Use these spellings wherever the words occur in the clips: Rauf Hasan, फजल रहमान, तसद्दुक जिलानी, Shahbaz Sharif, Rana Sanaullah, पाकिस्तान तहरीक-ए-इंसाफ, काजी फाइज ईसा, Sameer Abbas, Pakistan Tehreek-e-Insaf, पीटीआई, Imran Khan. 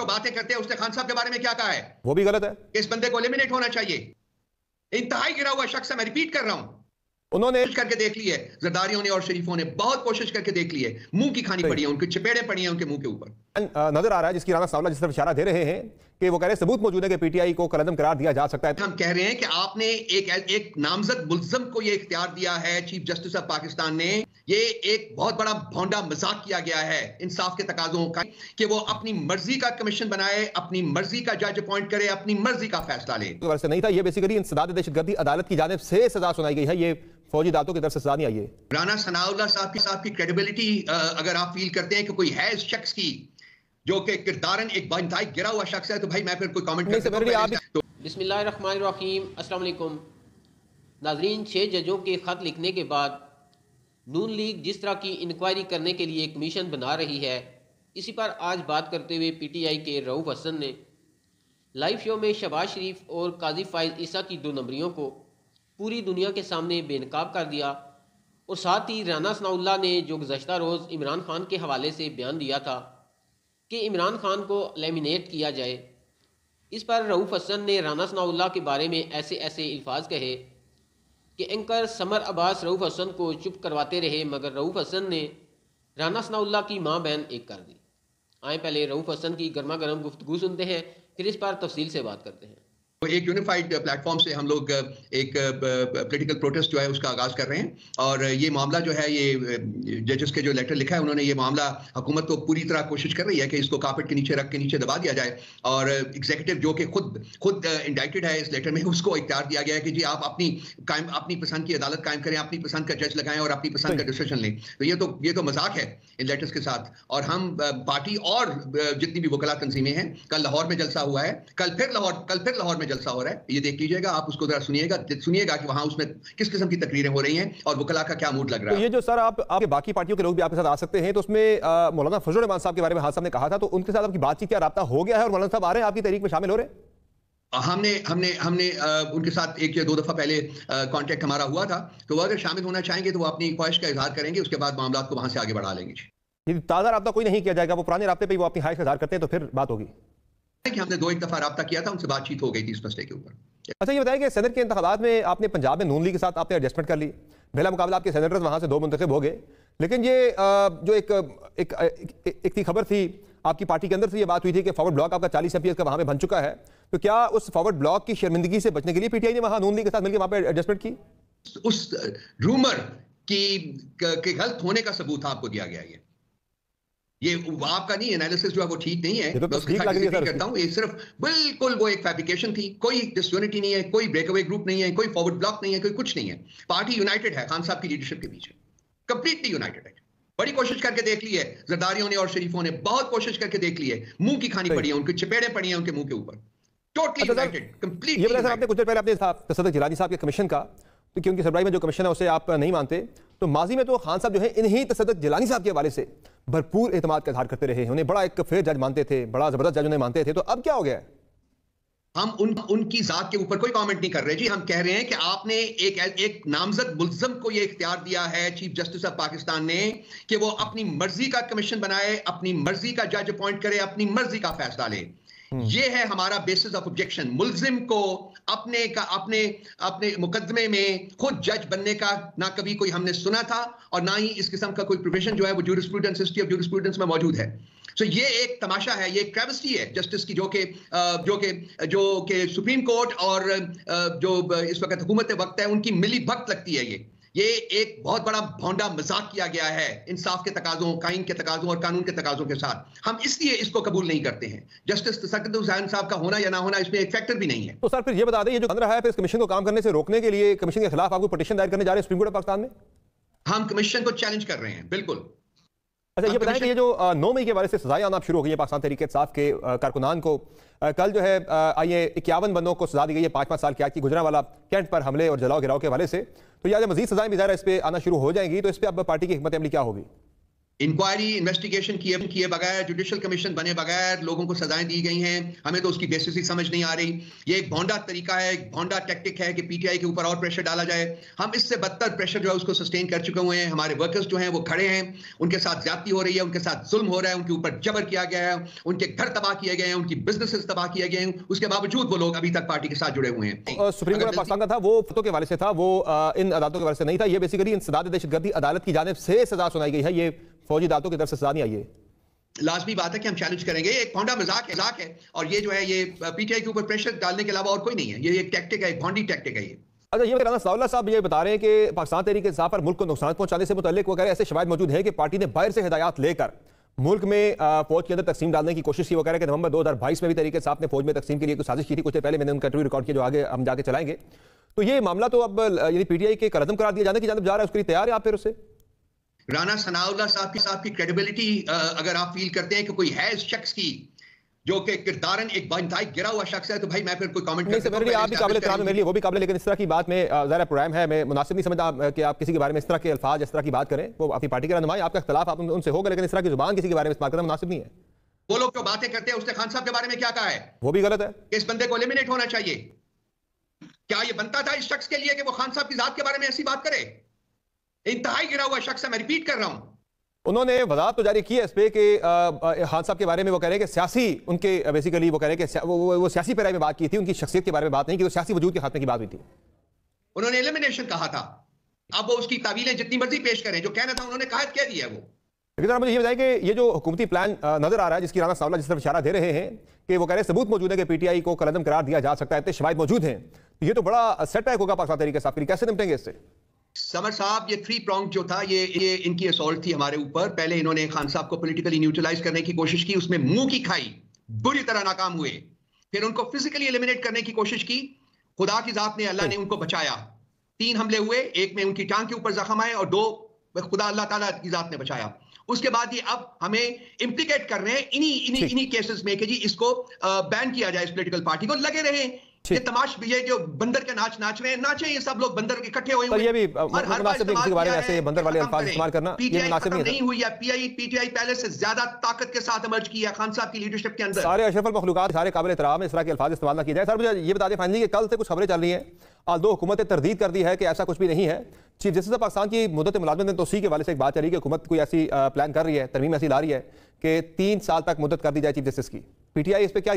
जो बातें करते हैं उसने खान साहब के बारे में क्या कहा है वो भी गलत है। इस बंदे को एलिमिनेट होना चाहिए। इंतहाई गिरा हुआ शख्स है, मैं रिपीट कर रहा हूं। उन्होंने कोशिश करके देख ली है, जरदारियों ने और शरीफों ने बहुत कोशिश करके देख ली है, मुंह की खानी पड़ी है, उनके चपेड़े पड़ी हैं उनके मुंह के ऊपर। नजर आ रहा है जिसकी राना सावला जिस तरफ इशारा दे रहे हैं कि वो कह रहे हैं सबूत मौजूद है कि पीटीआई को कलंदम करार दिया जा सकता है। हम कह रहे हैं कि आपने एक नामजद मुल्जम को यह इख्तियार दिया है, चीफ जस्टिस ऑफ पाकिस्तान ने, ये एक बहुत बड़ा भौंडा मजाक किया गया है इंसाफ के तकाजों का, कि वो अपनी मर्जी का कमीशन बनाए, अपनी मर्जी का जज अपॉइंट करे, अपनी मर्जी का फैसला ले। नहीं था ये, बेसिकली इंसदाद दहशतगर्दी अदालत की जानिब से सजा सुनाई गई है, ये फौजी दातों की तरफ से सजा नहीं आई है। राना सनाउल्लाह साहब की क्रेडिबिलिटी अगर आप फील करते हैं कि कोई है इस शख्स की जो कि किरदारन एक बंदाई गिरा हुआ शख्स है, तो भाई मैं फिर कोई कमेंट नहीं सकता। बिस्मिल्लाहिर्रहमानिर्रहीम। अस्सलाम वालेकुम नाज़रीन, 6 जजों के खत लिखने के बाद नून लीग जिस तरह की इंक्वायरी करने के लिए कमीशन बना रही है, इसी पर आज बात करते हुए पीटीआई के रऊफ हसन ने लाइव शो में शहबाज शरीफ और काजी फाइज ईसा की दो नंबरियों को पूरी दुनिया के सामने बेनकाब कर दिया, और साथ ही राना सनाउल्लाह ने जो गुज़श्ता रोज़ इमरान खान के हवाले से बयान दिया था कि इमरान खान को एलिमिनेट किया जाए, इस पर रऊफ हसन ने राना सनाउल्लाह के बारे में ऐसे ऐसे अल्फाज कहे कि एंकर समर अब्बास रऊफ हसन को चुप करवाते रहे, मगर रऊफ हसन ने राना सनाउल्लाह की माँ बहन एक कर दी। आए पहले रऊफ हसन की गर्मा गर्म गुफ्तगू सुनते हैं, फिर इस पर तफसील से बात करते हैं। एक यूनिफाइड प्लेटफॉर्म से हम लोग एक पॉलिटिकल प्रोटेस्ट जो है उसका आगाज कर रहे हैं, और ये मामला जो है, ये जजेस के जो लेटर लिखा है उन्होंने, ये मामला हुकूमत तो पूरी तरह कोशिश कर रही है कि इसको कार्पेट के नीचे रख के नीचे दबा दिया जाए, और एग्जीक्यूटिव जो कि खुद इंडाइटेड है इस लेटर में, उसको इख्तियार दिया गया है कि जी आप अपनी पसंद की अदालत कायम करें, अपनी पसंद का जज लगाएं और अपनी पसंद का डिसीजन लें। तो ये तो मजाक है इन लेटर्स के साथ। और हम पार्टी और जितनी भी वकला तंजीमें हैं, कल लाहौर में जलसा हुआ है, कल फिर लाहौर में जलसा हो रहा है, ये देख लीजिएगा आप, उसको जरा सुनिएगा कि वहां उसमें किस किस्म की तकरीरें हो रही हैं और वकला का क्या मूड लग रहा है। तो ये जो सर आपके बाकी पार्टियों के लोग भी आपके साथ आ सकते हैं, तो उसमें मौलाना फजल रहमान साहब के बारे में हाथ साहब ने कहा था, तो उनके साथ आपकी बातचीत क्या राब्ता हो गया है और मौलाना साहब आ रहे हैं आपकी तहरीक में शामिल हो रहे हैं? हमने उनके साथ एक या दो दफ़ा पहले कॉन्टैक्ट हमारा हुआ था, तो वह अगर शामिल होना चाहेंगे तो वो अपनी ख्वाहिश का इजहार करेंगे, उसके बाद मामला को वहां से आगे बढ़ा लेंगे। यदि ताज़ा राब्ता कोई नहीं किया जाएगा, वो पुराने राब्ते पे वो अपनी ख्वाहिश का इजहार करते हैं तो फिर बात होगी। कि हमने दो एक दफा रब्ता किया था, उनसे बातचीत हो गई थी इस मसले के ऊपर। अच्छा ये बताएं कि सेनेट के इंतखाबात में आपने पंजाब में नून लीग के साथ आपने एडजस्टमेंट कर ली, पहला मुकाबला आपके सेनेटर्स वहाँ से 2 मुंतखब हो गए, लेकिन ये जो एक खबर थी आपकी पार्टी के अंदर से, ये बात हुई थी कि फॉरवर्ड ब्लॉक आपका 40 MPs का वहाँ पे बन चुका है, तो क्या उस फॉरवर्ड ब्लॉक की शर्मिंदगी से बचने के लिए पीटीआई ने वहाँ नून लीग के साथ मिलकर वहाँ पर एडजस्टमेंट की? उस रूमर की गलत होने का सबूत आपको दिया गया है, ये आपका नहीं, एनालिसिस जो है वो ठीक नहीं है, मैं उसके साथ एग्री करता हूं। ये सिर्फ बिल्कुल वो एक फैब्रिकेशन थी, कोई डिसयूनिटी नहीं है, कोई ब्रेकअवे ग्रुप नहीं है, कोई फॉरवर्ड ब्लॉक नहीं है, कोई कुछ नहीं है। पार्टी यूनाइटेड है, खान साहब की लीडरशिप के पीछे कंप्लीटली यूनाइटेड है। बड़ी कोशिश करके देख ली है जरदारियों ने और शरीफों ने, बहुत कोशिश करके देख ली है, मुंह की खानी पड़ी है, उनके चपेड़े पड़ी है उनके मुंह के ऊपर, टोटली यूनाइटेड कंप्लीटली। ये बताया आपने कुछ देर पहले अपने साहब तसद्दुक जिलानी साहब के कमीशन का, क्योंकि उनकी सरबराही में जो कमीशन है उसे आप नहीं मानते, तो माजी में तो खान साहब जो है इन्हीं तसद्दुक जिलानी साहब के हवाले से भरपूर एतमाद का इजहार करते रहे, उन्हें बड़ा एक फेयर जज मानते थे, बड़ा जबरदस्त जज उन्हें मानते थे, तो अब क्या हो गया? हम उनकी जात के ऊपर कोई कमेंट नहीं कर रहे जी, हम कह रहे हैं कि आपने एक नामजद मुल्जम को यह इख्तियार दिया है, चीफ जस्टिस ऑफ पाकिस्तान ने, कि वो अपनी मर्जी का कमीशन बनाए, अपनी मर्जी का जज अपॉइंट करे, अपनी मर्जी का फैसला ले। ये है हमारा बेसिस ऑफ ऑब्जेक्शन। मुल्जिम को अपने मुकदमे में खुद जज बनने का ना कभी कोई हमने सुना था, और ना ही इस किस्म का कोई प्रोविजन जो है वो ज्यूरिस्प्रूडेंस, हिस्ट्री ऑफ ज्यूरिस्प्रूडेंस में मौजूद है। सो ये एक तमाशा है, ये एक ट्रेवेस्टी है जस्टिस की, जो कि सुप्रीम कोर्ट और जो इस वक्त हुकूमत वक्त है उनकी मिली भक्त लगती है। ये एक बहुत बड़ा भौंडा मजाक किया गया है इंसाफ के तकाजों, काइन के तकाजों और कानून के तकाजों के साथ। हम इसलिए इसको कबूल नहीं करते हैं। जस्टिस तसद्दुक जिलानी साहब का होना या ना होना इसमें एक फैक्टर भी नहीं है। तो सर फिर ये बता दें, ये जो बन रहा है, फिर इस कमीशन को काम करने से रोकने के लिए कमीशन के खिलाफ आपको पिटीशन दायर करने जा रहे हैं सुप्रीम कोर्ट ऑफ पाकिस्तान में? हम कमीशन को चैलेंज कर रहे हैं, बिल्कुल। अच्छा ये बताएं कि ये जो 9 मई के बारे से सजाएं आना शुरू हो गई है पाकिस्तान तहरीक-ए-इंसाफ के कारकुनान को, कल जो है आइए 51 बंदों को सजा दी गई है 5-5 साल की गुजरांवाला कैंट पर हमले और जलाओ गिराव के हवाले से, तो याद मजीद सजाएं भी ज़ाहिर इस पर आना शुरू हो जाएंगी, तो इस पर अब पार्टी की हिम्मत अमली क्या होगी? इंक्वायरी इन्वेस्टिगेशन किए बगैर, जुडिशल कमीशन बने बगैर लोगों को सजाएं दी गई हैं। हमें तो उसकी बेसिस ही समझ नहीं आ रही। ये एक भोंडा तरीका है, एक भोंडा टैक्टिक है कि पीटीआई के ऊपर और प्रेशर डाला जाए। हम इससे बदतर प्रेशर जो है उसको सस्टेन कर चुके हुए हैं। हमारे वर्कर्स जो हैं वो खड़े हैं, उनके साथ ज्यादती हो रही है, उनके साथ जुल्म हो रहा है, उनके ऊपर जबर किया गया है, उनके घर तबाह किए गए हैं, उनकी बिजनेसेस तबाह किए गए हैं, उसके बावजूद वो लोग अभी तक पार्टी के साथ जुड़े हुए हैं। सुप्रीम कोर्ट पाकिस्तान का था वो फतों के हवाले से था, वो इन अदालतों के हवाले से नहीं था। ये बेसिकली इंसदाद दहशतगर्दी अदालत की जानिब से सजा सुनाई गई है, ये फौजी अदालतों की तरफ से सजा नहीं आई है। लाजमी बात है कि हम चैलेंज करेंगे। एक भोंडा मजाक है और ये जो है ये पीटीआई के ऊपर प्रेशर डालने के अलावा और कोई नहीं है। ये एक टैक्टिक है, एक भोंडी टैक्टिक है ये। अच्छा, ये राना सनाउल्लाह साहब ये बता रहे हैं कि पाकिस्तान तहरीक इंसाफ पर मुल्क को नुकसान पहुंचाने से मुतल्लिक वो कह रहे हैं ऐसे शवाहिद मौजूद है कि पार्टी ने बाहर से हिदायत लेकर मुल्क में फौज के अंदर तकसीम डालने की कोशिश की। वो कह रहे हैं कि नवंबर 2022 में भी तहरीक इंसाफ ने फौज में तकसीम के लिए कुछ साजिश की थी। कुछ देर पहले मैंने उनका इंटरव्यू रिकॉर्ड किया जो आगे हम जाके चलाएंगे। तो ये मामला तो अब यदि पीटीआई के कदम करार दिए जाने की जानब जा रहा है, उसके लिए तैयार है आप? फिर उससे राना सनाउल्लाह साहब के साथ की क्रेडिबिलिटी अगर आप फील करते हैं कि कोई है इस शख्स की जो कि किरदारन एक बनताई गिरा हुआ शख्स है, तो भाई मैं फिर कोई कमेंट नहीं सकता। मेरे लिए आप भी काबिल एहतराम है, मेरे लिए वो भी काबिल है, लेकिन इस तरह की बात में ज़रा प्रोग्राम है, मैं मुनासिब नहीं समझता कि आप किसी के बारे में इस तरह के अल्फाज, इस तरह की बात करें। वो अपनी पार्टी के रहनुमा, आपका इख्तिलाफ आप उनसे होगा, लेकिन इस तरह की जुबान किसी के बारे में इस्तेमाल करना मुनासिब नहीं है। वो लोग जो बातें करते हैं उसने खान साहब के बारे में क्या कहा है, वो भी गलत है। इस बंदे को एलिमिनेट होना चाहिए। क्या ये बनता था इस शख्स के लिए कि वो खान साहब की जात के बारे में ऐसी बात करे? इंतहाई गिरा हुआ शख्स है, मैं रिपीट कर रहा हूं। उन्होंने वजाहत तो जारी की है इस पे कि खान साहब के बारे में वो कह रहे हैं कि सियासी उनके बेसिकली वो कह रहे हैं कि वो सियासी पैराई में बात की थी, उनकी शख्सियत के बारे में बात नहीं की, वो सियासी वजूद के खात्मे की बात हुई थी। उन्होंने एलिमिनेशन कहा था, अब वो उसकी तावीलें जितनी मर्जी पेश करें, जो कहना था उन्होंने कहा क्या दिया है वो। लेकिन मुझे ये बताया कि ये जो हुकूमती प्लान नजर आ रहा है जिसकी राना सनाउल्लाह जिस तरफ इशारा दे रहे हैं कि वो कह रहे हैं सबूत मौजूद है कि पीटीआई को कलम करार दिया जा सकता है, इतने शवाहिद मौजूद हैं, ये तो बड़ा सेटबैक होगा पाकिस्तान तहरीक इंसाफ के लिए। कैसे निपटेंगे इससे? समर साहब, ये थ्री प्रॉन्ग जो था ये इनकी असॉल्ट थी हमारे ऊपर। पहले इन्होंने खान साहब को पॉलिटिकली न्यूट्रलाइज करने की कोशिश की, उसमें मुंह की खाई, बुरी तरह नाकाम हुए। फिर उनको फिजिकली एलिमिनेट करने की कोशिश की, खुदा की जात ने अल्लाह ने उनको बचाया। 3 हमले हुए, एक में उनकी टांग के ऊपर जख्म आए और 2 खुदा अल्लाह ताला की जात ने बचाया। उसके बाद ये अब हमें इम्प्लीकेट कर रहे हैं इन्हीं केसेस में कि जी इसको बैन किया जाए, इस पोलिटिकल पार्टी को। लगे रहे ये तमाश भी है जो बंदर के नाच नाच रहे हैं, नाचे ये सब लोग, बंदर इकट्ठे हुए हैं। ये भी के बारे में ऐसे बंदर वाले अल्फाज इस्तेमाल करना ये मुनासिब नहीं हुई है। पीटीआई पहले से ज्यादा ताकत के साथ इमर्ज किया खान साहब की लीडरशिप के अंदर। सारे अशरफुल मखलूकात, सारे काबिल एहतराम, इस तरह के अल्फाज इस्तेमाल ना किया जाए। सर मुझे ये बता दें फाइनली कि कल से कुछ खबरें चल रही हैं और 2 हुकूमतें तरदीद कर दी है कि ऐसा कुछ भी नहीं है। चीफ जस्टिस पाकिस्तान की मुद्दत मुलाजमत ने तोसी के हवाले से एक बात चली कि हुकूमत कोई ऐसी प्लान कर रही है, तरमीम ऐसी ला रही है कि 3 साल तक मुद्दत कर दी जाए चीफ जस्टिस की। पीटीआई इस पे क्या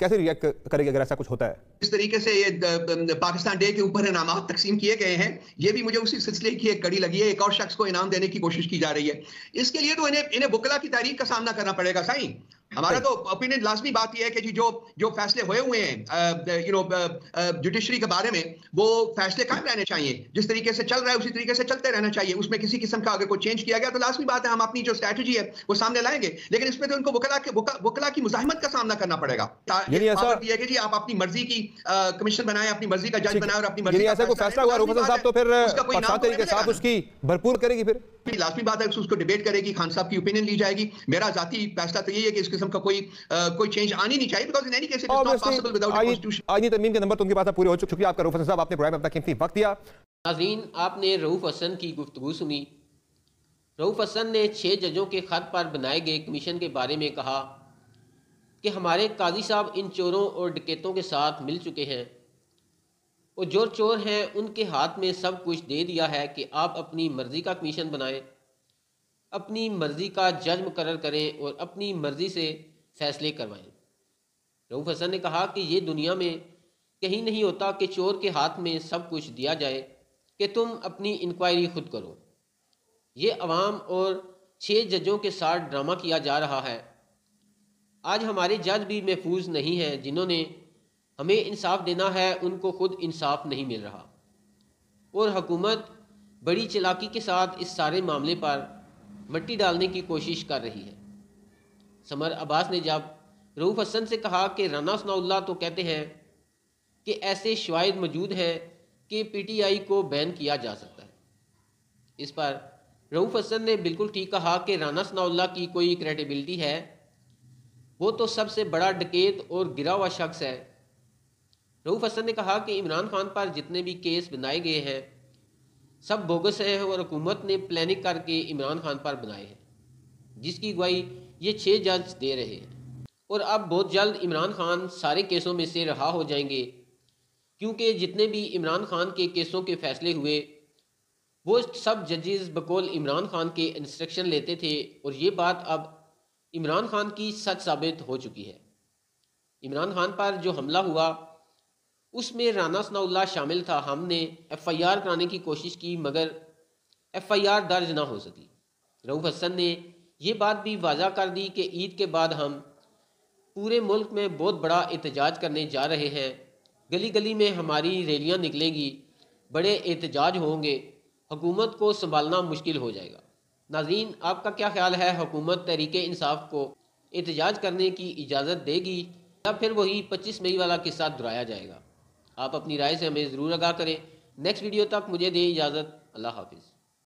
कैसे रिएक्ट करेगी अगर ऐसा कुछ होता है? इस तरीके से ये पाकिस्तान डे के ऊपर इनामात तकसीम किए गए हैं, ये भी मुझे उसी सिलसिले की एक कड़ी लगी है। एक और शख्स को इनाम देने की कोशिश की जा रही है। इसके लिए तो इन्हें बुकला की तारीख का सामना करना पड़ेगा। साईं, हमारा तो ओपिनियन लाजमी बात यह है कि जी जो फैसले हुए हैं जुडिशरी के बारे में, वो फैसले कायम रहने चाहिए। जिस तरीके से चल रहा है उसी तरीके से चलते रहना चाहिए। उसमें किसी किस्म का अगर कोई चेंज किया गया तो लाजमी बात है हम अपनी जो स्ट्रैटेजी है वो सामने लाएंगे। लेकिन इसमें तो उनको वकला की मुजाहिमत का सामना करना पड़ेगा। यह कि जी आप अपनी मर्जी की कमीशन बनाए, अपनी मर्जी का जज बनाए और अपनी मर्जी का फैसला हुआ। रऊफ हसन साहब तो फिर पाकिस्तान तहरीक इंसाफ उसकी भरपूर करेगी, फिर लाजमी बात है उसको डिबेट करेगी, खान साहब की ओपिनियन ली जाएगी। मेरा जाती फैसला तो यही है कि इस किस्म का कोई चेंज आनी नहीं चाहिए, because in any case it is not possible without a constitution. आइए तमीम के नंबर तो उनके पास पूरे हो चुके। शुक्रिया आपका रऊफ हसन साहब, आपने प्रोग्राम में अपना कीमती वक्त दिया। नाज़रीन, आपने रऊफ हसन की गुफ्तगू सुनी। रऊफ हसन ने 6 जजों के खत पर बनाए गए कमीशन के बारे में कहा कि हमारे काजी साहब इन चोरों और डकैतों के साथ मिल चुके हैं और जो चोर हैं उनके हाथ में सब कुछ दे दिया है कि आप अपनी मर्ज़ी का कमीशन बनाएं, अपनी मर्ज़ी का जज मुकर्रर करें और अपनी मर्ज़ी से फैसले करवाएं। रऊफ हसन ने कहा कि ये दुनिया में कहीं नहीं होता कि चोर के हाथ में सब कुछ दिया जाए कि तुम अपनी इंक्वायरी खुद करो। ये अवाम और 6 जजों के साथ ड्रामा किया जा रहा है। आज हमारे जज भी महफूज नहीं हैं, जिन्होंने हमें इंसाफ देना है उनको खुद इंसाफ नहीं मिल रहा। और हुकूमत बड़ी चालाकी के साथ इस सारे मामले पर मिट्टी डालने की कोशिश कर रही है। समर अब्बास ने जब रऊफ हसन से कहा कि राना सनाउल्लाह तो कहते हैं कि ऐसे शवाहिद मौजूद हैं कि पीटीआई को बैन किया जा सकता है, इस पर रऊफ हसन ने बिल्कुल ठीक कहा कि राना सनाउल्लाह की कोई क्रेडिबिलिटी है, वो तो सबसे बड़ा डकैत और गिरा हुआ शख्स है। रऊफ हसन ने कहा कि इमरान खान पर जितने भी केस बनाए गए हैं सब बोगस हैं और हुकूमत ने प्लानिंग करके इमरान खान पर बनाए हैं। जिसकी अगुवाई ये 6 जज दे रहे हैं। और अब बहुत जल्द इमरान खान सारे केसों में से रहा हो जाएंगे, क्योंकि जितने भी इमरान खान के केसों के फैसले हुए वो सब जजेस बकौल इमरान खान के इंस्ट्रक्शन लेते थे, और ये बात अब इमरान खान की सच साबित हो चुकी है। इमरान खान पर जो हमला हुआ उसमें राना सनाउल्लाह शामिल था। हमने FIR कराने की कोशिश की मगर FIR दर्ज ना हो सकी। रऊफ हसन ने ये बात भी वाजा कर दी कि ईद के बाद हम पूरे मुल्क में बहुत बड़ा एहतजाज करने जा रहे हैं, गली गली में हमारी रैलियाँ निकलेंगी, बड़े एहतजाज होंगे, हुकूमत को संभालना मुश्किल हो जाएगा। नाज़रीन, आपका क्या ख्याल है, हुकूमत तहरीक इंसाफ को एहतजाज करने की इजाज़त देगी या फिर वही 25 मई वाला किस्सा दोहराया जाएगा? आप अपनी राय से हमें ज़रूर आगाह करें। नेक्स्ट वीडियो तक मुझे दें इजाज़त। अल्लाह हाफिज़।